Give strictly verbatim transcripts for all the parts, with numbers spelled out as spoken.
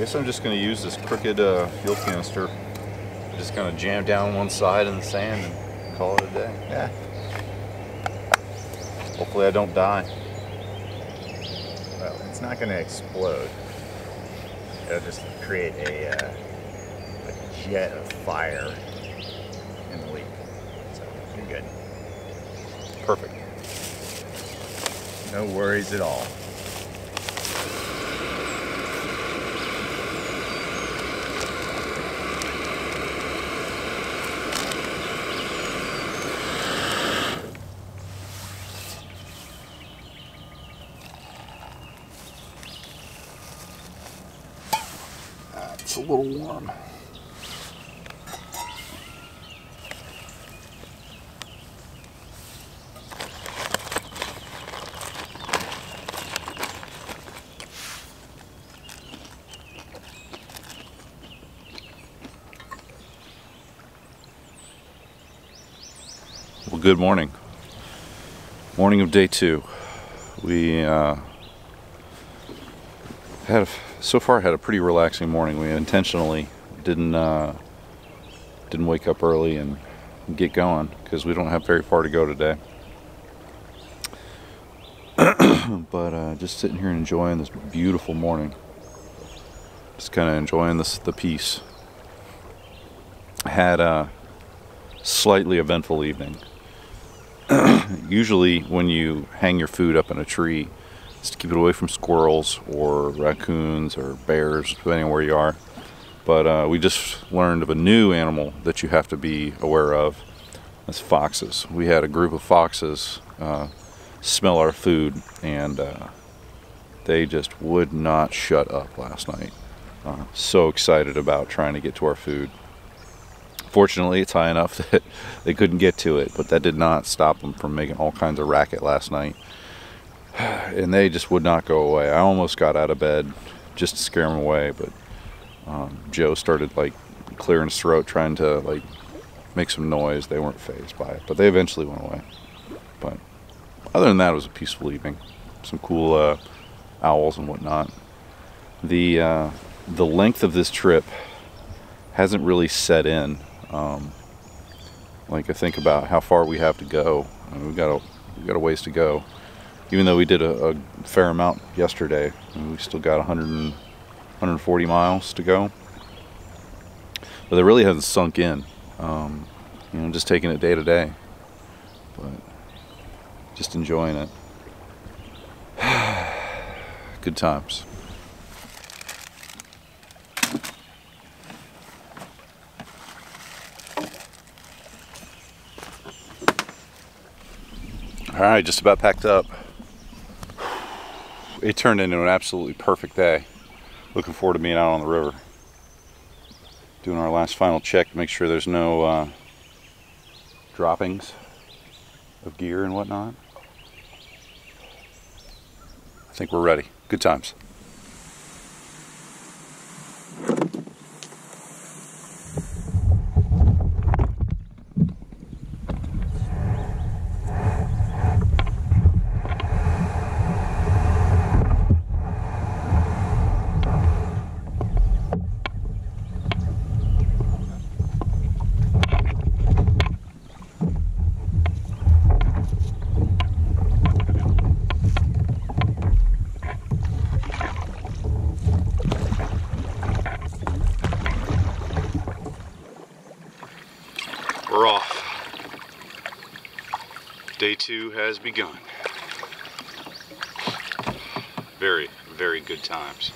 guess I'm just going to use this crooked uh, fuel canister. Just going to jam down one side in the sand and call it a day. Yeah. Hopefully I don't die. Well, it's not going to explode. It'll just create a, uh, a jet of fire in the leak. So you're good. Perfect. No worries at all. It's a little warm. Well, good morning. Morning of day two. We uh, had a So far, had a pretty relaxing morning. We intentionally didn't uh, didn't wake up early and get going because we don't have very far to go today. But uh, just sitting here and enjoying this beautiful morning. Just kind of enjoying this the peace. Had a slightly eventful evening. Usually, when you hang your food up in a tree, to keep it away from squirrels or raccoons or bears, depending on where you are. But uh, we just learned of a new animal that you have to be aware of. That's foxes. We had a group of foxes uh, smell our food, and uh, they just would not shut up last night. Uh, so excited about trying to get to our food. Fortunately, it's high enough that they couldn't get to it, but that did not stop them from making all kinds of racket last night. And they just would not go away. I almost got out of bed just to scare them away, but um, Joe started like clearing his throat, trying to like make some noise. They weren't phased by it, but they eventually went away. But other than that, it was a peaceful evening. Some cool uh, owls and whatnot. The uh, the length of this trip hasn't really set in. Um, like I think about how far we have to go. I mean, we've got a we've got a ways to go. Even though we did a, a fair amount yesterday, we still got one hundred and forty miles to go. But that really hasn't sunk in. Um, you know, just taking it day to day, but just enjoying it. Good times. All right, just about packed up. It turned into an absolutely perfect day. Looking forward to being out on the river. Doing our last final check to make sure there's no uh, droppings of gear and whatnot. I think we're ready. Good times. Day two has begun. Very, very good times.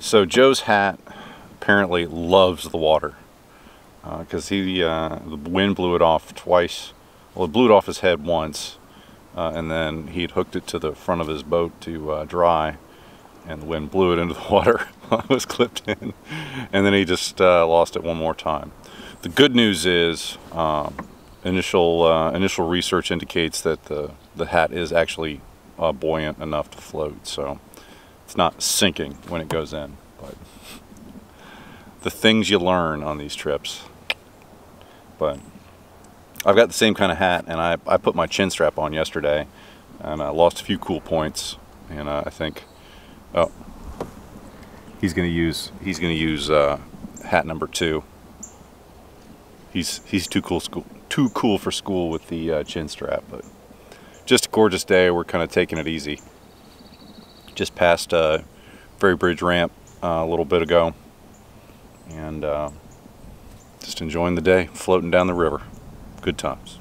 So Joe's hat apparently loves the water, because uh, he uh, the wind blew it off twice. Well, it blew it off his head once, uh, and then he'd hooked it to the front of his boat to uh, dry, and the wind blew it into the water while it was clipped in, and then he just uh, lost it one more time. The good news is um, initial uh, initial research indicates that the the hat is actually uh, buoyant enough to float, so it's not sinking when it goes in. But the things you learn on these trips. But I've got the same kind of hat, and I, I put my chin strap on yesterday, and I lost a few cool points, and uh, I think, oh, he's gonna use he's gonna use uh, hat number two. He's he's too cool school too cool for school with the uh, chin strap, but just a gorgeous day. We're kind of taking it easy. Just past uh, Ferry Bridge ramp uh, a little bit ago. And uh, just enjoying the day, floating down the river. Good times.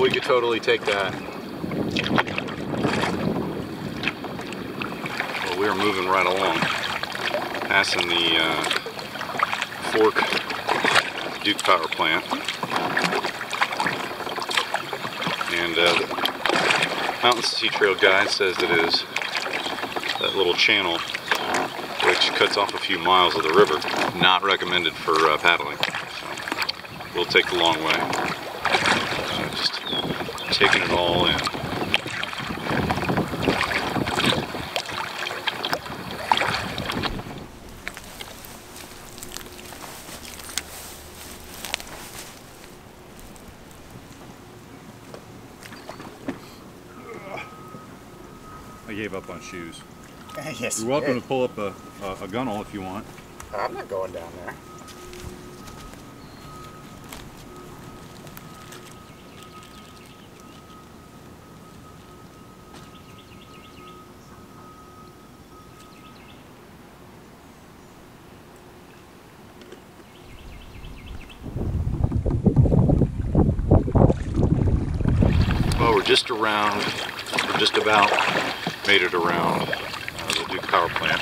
We could totally take that. Well, we are moving right along, passing the uh, Fork Duke Power Plant, and uh, Mountain Sea Trail guide says it is that little channel which cuts off a few miles of the river. Not recommended for uh, paddling, so we'll take the long way. Taking it all in. I gave up on shoes. Yes, you're welcome to pull up a, a, a gunnel if you want. I'm not going down there. Just around, or just about, made it around uh, the Duke Power Plant,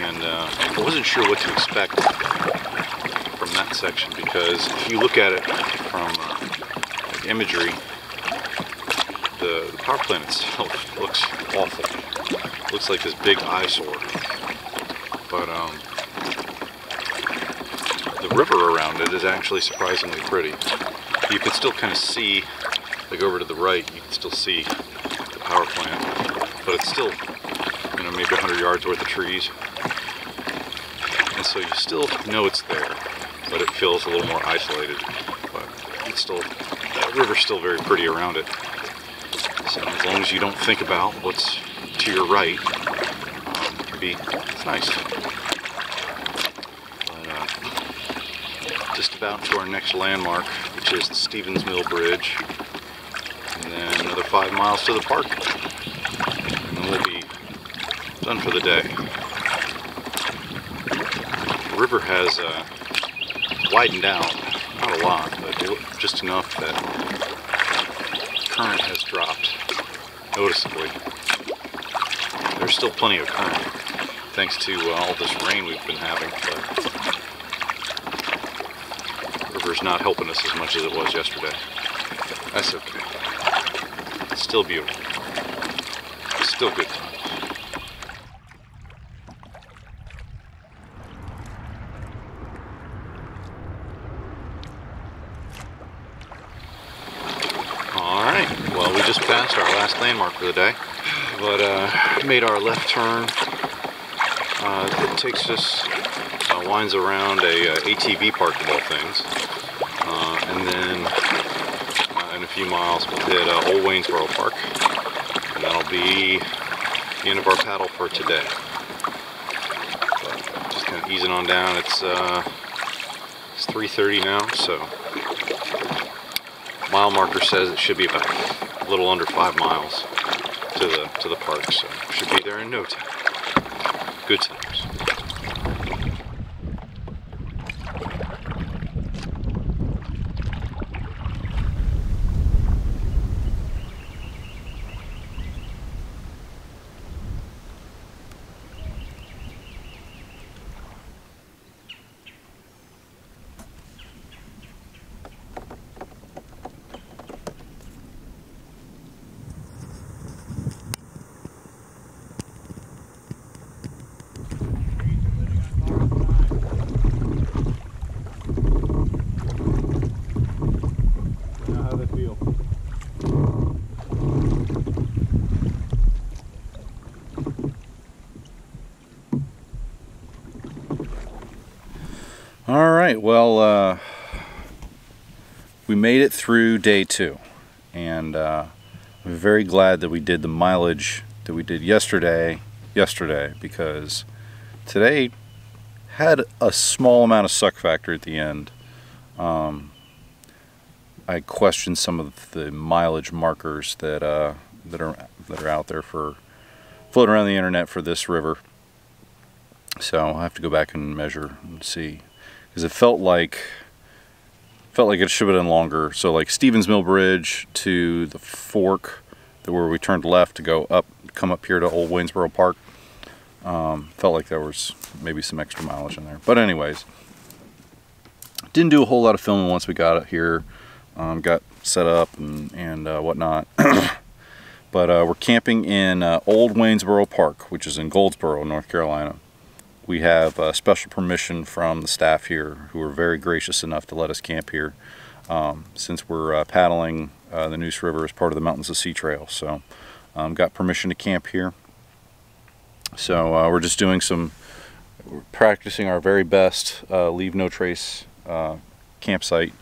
and uh, I wasn't sure what to expect from that section, because if you look at it from uh, like imagery, the, the power plant itself looks awful. It looks like this big eyesore, but um, the river around it is actually surprisingly pretty. You can still kind of see. Like over to the right, you can still see the power plant, but it's still, you know, maybe a hundred yards worth of trees. And so you still know it's there, but it feels a little more isolated. But it's still, that river's still very pretty around it. So as long as you don't think about what's to your right, um, it can be, it's nice. But, uh, just about to our next landmark, which is the Stevens Mill Bridge. And another five miles to the park, and then we'll be done for the day. The river has uh, widened out, not a lot, but just enough that the current has dropped noticeably. There's still plenty of current, thanks to uh, all this rain we've been having, but the river's not helping us as much as it was yesterday. That's okay. It's still beautiful. It's still good times. Alright, well, we just passed our last landmark for the day, but uh, made our left turn. Uh, it takes us uh, winds around a uh, A T V park of all things, uh, and then uh, in a few miles we'll hit uh, Old Waynesboro Park, and that'll be the end of our paddle for today. But just kind of easing on down. It's uh, it's three thirty now, so mile marker says it should be about a little under five miles to the to the park, so should be there in no time. Good times. Well, uh, we made it through day two, and uh, I'm very glad that we did the mileage that we did yesterday, yesterday, because today had a small amount of suck factor at the end. Um, I questioned some of the mileage markers that uh, that are that are out there for floating around the internet for this river. So I'll have to go back and measure and see. Because it felt like felt like it should have been longer. So like Stevens Mill Bridge to the fork where we turned left to go up, come up here to Old Waynesboro Park. Um, felt like there was maybe some extra mileage in there. But anyways, didn't do a whole lot of filming once we got up here, um, got set up and, and uh, whatnot. But uh, we're camping in uh, Old Waynesboro Park, which is in Goldsboro, North Carolina. We have uh, special permission from the staff here, who are very gracious enough to let us camp here, um, since we're uh, paddling uh, the Neuse River as part of the Mountain Sea Trail. So um, got permission to camp here. So uh, we're just doing some, we're practicing our very best uh, leave no trace uh, campsite.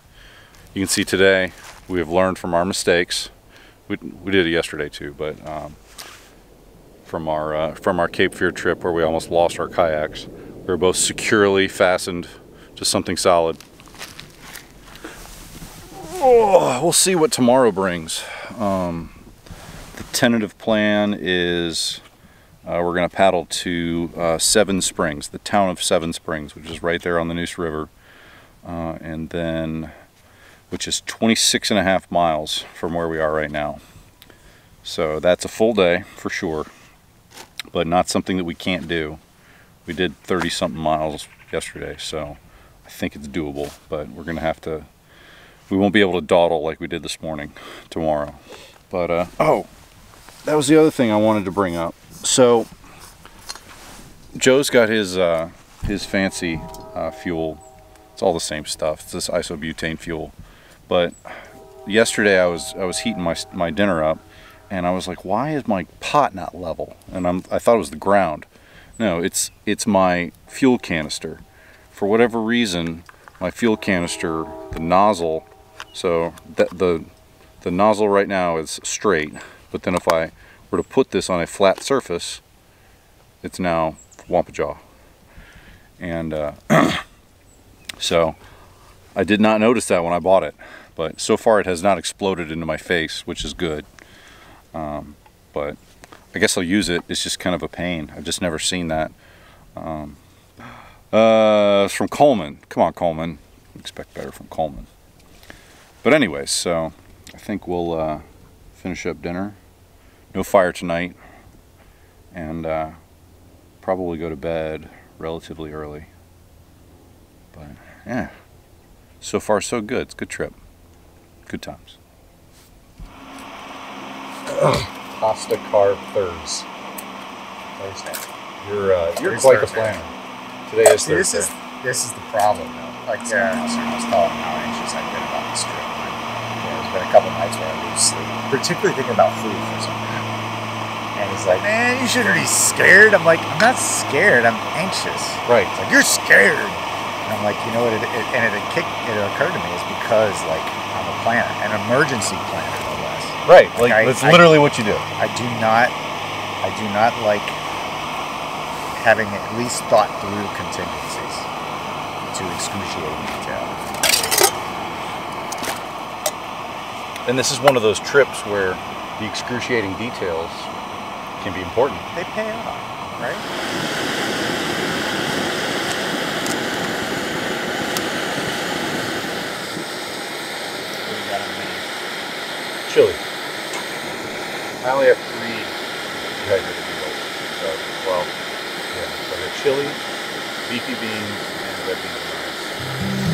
You can see today we have learned from our mistakes. We, we did it yesterday too, but um, from our uh, from our Cape Fear trip where we almost lost our kayaks. We were both securely fastened to something solid. Oh, we'll see what tomorrow brings. Um, the tentative plan is uh, we're going to paddle to uh, Seven Springs, the town of Seven Springs, which is right there on the Neuse River, uh, and then which is twenty-six and a half miles from where we are right now. So that's a full day for sure. But not something that we can't do. We did thirty something miles yesterday, so I think it's doable, but we're gonna have to, we won't be able to dawdle like we did this morning tomorrow. But uh oh, that was the other thing I wanted to bring up. So Joe's got his uh his fancy uh fuel. It's all the same stuff. It's this isobutane fuel. But yesterday I was I was heating my my dinner up, and I was like, why is my pot not level? And I'm, I thought it was the ground. No, it's it's my fuel canister. For whatever reason, my fuel canister, the nozzle, so that the the nozzle right now is straight, but then if I were to put this on a flat surface, it's now wampajaw. And uh, so I did not notice that when I bought it, but so far it has not exploded into my face, which is good. Um, but I guess I'll use it. It's just kind of a pain. I've just never seen that. Um, uh, it's from Coleman. Come on, Coleman. Expect better from Coleman. But anyway, so I think we'll uh, finish up dinner. No fire tonight. And uh, probably go to bed relatively early. But yeah, so far so good. It's a good trip. Good times. Pasta carb Thursday. Thursday. You're uh, you're Thursday. Quite the planner. Today is Thursday. This is this is the problem though. Like yeah. I was telling how anxious I've been about this trip. There's been a couple nights where I lose sleep, particularly thinking about food for some reason. And He's like, man, you shouldn't be scared. I'm like, I'm not scared. I'm anxious. Right. It's like, you're scared. And I'm like, you know what? It, it, and it, it, kicked, it occurred to me is because, like, I'm a planner, an emergency planner, no less. Right. Like, like I, that's literally I, what you do. I do not, I do not like having at least thought through contingencies to excruciating detail. And this is one of those trips where the excruciating details can be important. They pay off, right? What do you got on me? Chili. I only have three dehydrated meals. So, well, yeah. So I got chili, beefy beans, and red beans and rice.